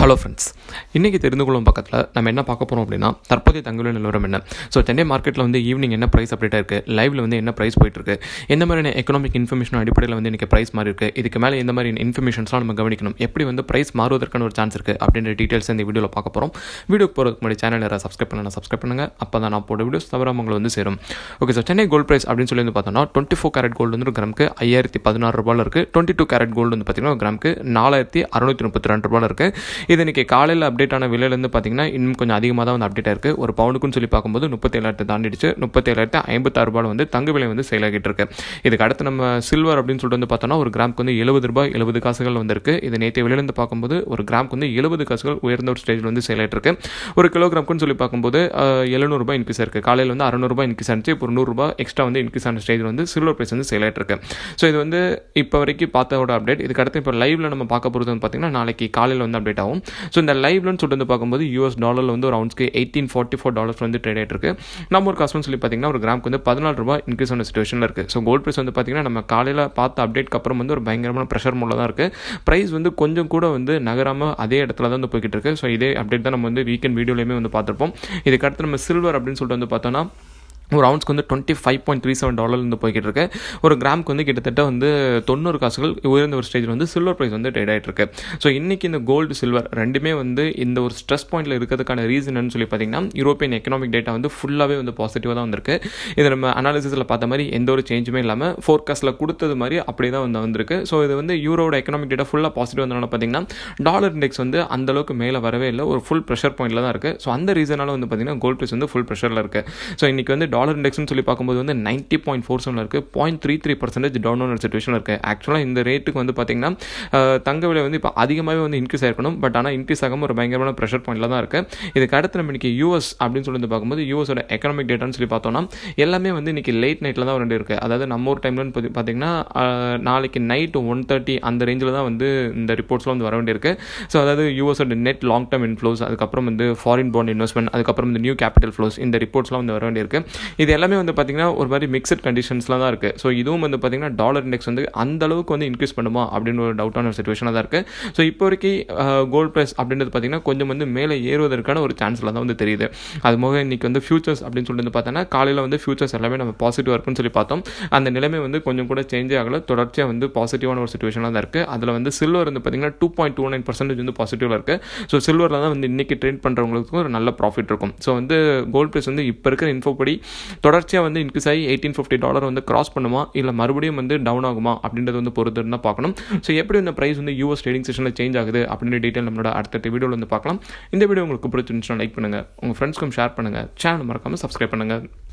Hello friends. இன்னைக்கு தெரிந்து கொள்ளும் பக்கத்துல நம்ம என்ன பார்க்க போறோம் அப்படினா தற்போதைய தங்கவிலை நிலவரம் என்ன. சோ சென்னை மார்க்கெட்ல வந்து ஈவினிங் என்ன பிரைஸ் அப்டேட் இருக்கு, லைவ்ல வந்து என்ன பிரைஸ் போயிட்டு இருக்கு, என்ன மாதிரியான எகனாமிக் இன்ஃபர்மேஷன் அடிப்படையில வந்து இன்னைக்கு பிரைஸ் மாறி இருக்கு, இதுக்கு மேல என்ன மாதிரி இன்ஃபர்மேஷன்ஸ்லாம் நம்ம கவனிக்கணும், எப்படி வந்து பிரைஸ் மாறுவதற்கான ஒரு சான்ஸ் இருக்கு அப்படிங்கற டீடைல்ஸ் இந்த வீடியோல பார்க்க போறோம். வீடியோக்கு போறதுக்கு முன்னாடி சேனலை சப்ஸ்கிரைப் பண்ணுங்க. அப்பதான் நான் போடுற வீடியோஸ் தவறாம உங்களுக்கு வந்து சேரும். Okay, so Chennai gold price அப்படினு சொல்லி வந்து பார்த்தோம்னா 24 கேரட் கோல்ட் வந்து கிராமுக்கு 5016 ரூபாயில இருக்கு. 22 கேரட் கோல்ட் வந்து பார்த்தீங்கன்னா கிராமுக்கு 4632 ரூபாயில இருக்கு. இது இன்னைக்கு காலையில் அப்டேட் ஆன விலையிலேருந்து பார்த்தீங்கன்னா இன்னும் கொஞ்சம் அதிகமாக தான் வந்து அப்டேட் ஆயிருக்கு. ஒரு பவுண்டுக்குன்னு சொல்லி பார்க்கும்போது 37,000 தாண்டிடுச்சு. 37,056 ரூபாய் வந்து தங்க விலை வந்து சேல் ஆகிட்டு இருக்கு. இதுக்கு அடுத்து நம்ம சில்வர் அப்படின்னு சொல்லிட்டு வந்து பார்த்தோம்னா ஒரு கிராமுக்கு வந்து 70 ரூபாய் 70 காசுகள் வந்திருக்கு. இது நேற்று விலையிலேருந்து பார்க்கும்போது ஒரு கிராமுக்கு வந்து 70 காசுகள் உயர்ந்த ஒரு ஸ்டேஜில் வந்து சேல் ஆகிட்டு இருக்கு. ஒரு கிலோகிராமுக்குன்னு சொல்லி பார்க்கும்போது 700 ரூபாய் இன்க்ரீஸ் ஆயிருக்கு. காலையில் வந்து 600 ரூபாய் இன்க்ரீஸ் ஆனிச்சு. இப்போ 100 ரூபாய் எக்ஸ்ட்ரா வந்து இன்க்ரீஸ் ஆன ஸ்டேஜில் வந்து சில்வர் பிரைஸ் வந்து சேல் ஆகிட்டு இருக்கு. ஸோ இது வந்து இப்போ வரைக்கும் பார்த்தோட அப்டேட். இதுக்கு அடுத்து இப்போ லைவ்ல நம்ம பார்க்க போகிறது வந்து பார்த்தீங்கன்னா நாளைக்கு காலையில் வந்து அப்டேட் ஆகும். ஸோ இந்த லைவ்லன்னு சொல்லிட்டு வந்து பார்க்கும்போது US டாலரில் வந்து ஒரு அவுன்ஸ்க்கு $1844 வந்து ட்ரேட் ஆகிட்டு இருக்கு. நம்ம ஒரு காசுன்னு சொல்லி பார்த்தீங்கன்னா ஒரு கிராமுக்கு வந்து 14 ரூபாய் இன்க்ரீஸ் ஆன சுச்சுவேஷனில் இருக்குது. ஸோ கோல்ட் ப்ரைஸ் வந்து பார்த்தீங்கன்னா நம்ம காலையில் பார்த்த அப்டேட்க்கு அப்புறம் வந்து ஒரு பயங்கரமான ப்ரெஷர் மூலம் தான் இருக்குது. ப்ரைஸ் வந்து கொஞ்சம் கூட வந்து நகராமல் அதே இடத்துல தான் வந்து போய்கிட்டு இருக்கு. ஸோ இதே அப்டேட் தான் நம்ம வந்து வீக்கெண்ட் வீடியோலையுமே வந்து பார்த்துருப்போம். இதுக்கடுத்து நம்ம சில்வர் அப்படின்னு சொல்லிட்டு வந்து பார்த்தோம்னா ஒரு அவுன்ஸ்க்கு வந்து $25.37 வந்து போய்கிட்டு இருக்கு. ஒரு கிராமுக்கு வந்து கிட்டத்தட்ட வந்து 90 காசுகள் உயர்ந்த ஒரு ஸ்டேஜில் வந்து சில்வர் பிரைஸ் வந்து ட்ரேட் ஆகிட்டு இருக்கு. ஸோ இன்றைக்கி இந்த கோல்டு சில்வர் ரெண்டுமே வந்து இந்த ஒரு ஸ்ட்ரெஸ் பாயிண்டில் இருக்கிறதுக்கான ரீசன் சொல்லி பார்த்தீங்கன்னா யூரோப்பியன் எக்கனாமிக் டேட்டா வந்து ஃபுல்லாகவே வந்து பாசிட்டிவாக தான் வந்திருக்கு. இது நம்ம அனாலிசிஸில் பார்த்த மாதிரி எந்த ஒரு சேஞ்சுமே இல்லாமல் ஃபோர்காஸ்ட்டில் கொடுத்தது மாதிரி அப்படியே தான் வந்து வந்திருக்கு. ஸோ இது வந்து யூரோட எக்கனாமிக் டேட்டா ஃபுல்லாக பாசிட்டிவாக வந்தனால பார்த்தீங்கன்னா டாலர் இண்டெக்ஸ் வந்து அந்தளவுக்கு மேலே வரவே இல்லை, ஒரு ஃபுல் ப்ரெஷர் பாயிண்டில் தான் இருக்குது. ஸோ அந்த ரீசனால் வந்து பார்த்தீங்கன்னா கோல்ட் பிரைஸ் வந்து ஃபுல் ப்ரெஷரில் இருக்குது. ஸோ இன்றைக்கி வந்து டாலர் இண்டெக்ஸ்னு சொல்லி பார்க்கும்போது வந்து 90.47 இருக்குது. 0.33% டவுனான சுச்சுவேஷனில் இருக்குது. ஆக்சுவலாக இந்த ரேட்டுக்கு வந்து பார்த்தீங்கன்னா தங்க விலை வந்து இப்போ அதிகமாகவே வந்து இன்க்ரீஸ் ஆகிருக்கணும். பட் ஆனால் இன்க்ரீஸ் ஆகாமல் ஒரு பயங்கரமான ப்ரெஷர் பாயிண்டில் தான் இருக்குது. இதுக்கு அடுத்து நம்ம இன்றைக்கி US அப்படின்னு சொல்லி வந்து பார்க்கும்போது யூஎஸோட எக்கனாமிக் டேட்டான்னு சொல்லி பார்த்தோம்னா எல்லாமே வந்து இன்றைக்கி லேட் நைட்டில் தான் ரெண்டு இருக்குது. அதாவது நம்ம ஒரு டைம்லன்னு பார்த்தீங்கன்னா நாளைக்கு நைட்டு 1:30 அந்த ரேஞ்சில் தான் வந்து இந்த ரிப்போர்ட்ஸ்லாம் வந்து வர வேண்டியிருக்கு. ஸோ அதாவது யூஎஸோட நெட் லாங் டேர்ம் இன்ஃப்ளோஸ், அதுக்கப்புறம் வந்து ஃபாரின் பாண்ட் இன்வெஸ்ட்மெண்ட், அதுக்கப்புறம் இந்த நியூ கேபிட்டல் ஃப்ளோஸ், இந்த ரிப்போர்ட்ஸ்லாம் வந்து வர வேண்டியிருக்கு. இது எல்லாமே வந்து பார்த்தீங்கன்னா ஒரு மாதிரி மிக்சட் கண்டிஷன்ஸ்லாம் தான் இருக்குது. ஸோ இதுவும் வந்து பார்த்தீங்கன்னா டாலர் இண்டெக்ஸ் வந்து அந்தளவுக்கு வந்து இன்க்ரீஸ் பண்ணுமா அப்படின்னு ஒரு டவுட்டான ஒரு சுச்சுவேஷனாக தான் இருக்குது. ஸோ இப்போ வரைக்கும் கோல்ட் ப்ரைஸ் அப்படின்றது பார்த்தீங்கன்னா கொஞ்சம் வந்து மேலே ஏறுவதற்கான ஒரு சான்ஸில் தான் வந்து தெரியுது. அது போக இன்றைக்கி வந்து ஃபியூச்சர்ஸ் அப்படின்னு சொல்லிட்டு பார்த்தோன்னா காலையில் வந்து ஃபியூச்சர்ஸ் எல்லாமே நம்ம பாசிட்டிவாக இருக்குன்னு சொல்லி பார்த்தோம். அந்த நிலைமை வந்து கொஞ்சம் கூட சேஞ்சே ஆகலை, தொடர்ச்சியாக வந்து பாசிட்டிவான ஒரு சுச்சுவேஷனாக தான் இருக்குது. அதில் வந்து சில்வர் வந்து பார்த்தீங்கன்னா 2.29% வந்து பாசிட்டிவாக இருக்குது. ஸோ சில்வரில் தான் வந்து இன்றைக்கி ட்ரேட் பண்ணுறவங்களுக்கும் ஒரு நல்ல ப்ராஃபிட் இருக்கும். ஸோ வந்து கோல்ட் ப்ரைஸ் வந்து இப்போ இருக்கிற இன்ஃபோப்படி தொடர்ச்சியாக வந்து இன்க்ரீஸ் ஆகி $1850 வந்து கிராஸ் பண்ணுமா இல்லை மறுபடியும் வந்து டவுன் ஆகுமா அப்படின்றது வந்து பொறுத்துன்னா பார்க்கணும். ஸோ எப்படி இந்த ப்ரைஸ் வந்து US ட்ரேடிங் செஷனில் சேஞ்ச் ஆகுது அப்படின்ற டீட்டெயில் நம்மளோட அடுத்த வீடியோவில் வந்து பார்க்கலாம். இந்த வீடியோ உங்களுக்கு பிடிச்சிருந்துச்சுன்னா லைக் பண்ணுங்கள், உங்கள் ஃப்ரெண்ட்ஸ்க்கும் ஷேர் பண்ணுங்கள், சேனல் மறக்காமல் சப்ஸ்கிரைப் பண்ணுங்கள்.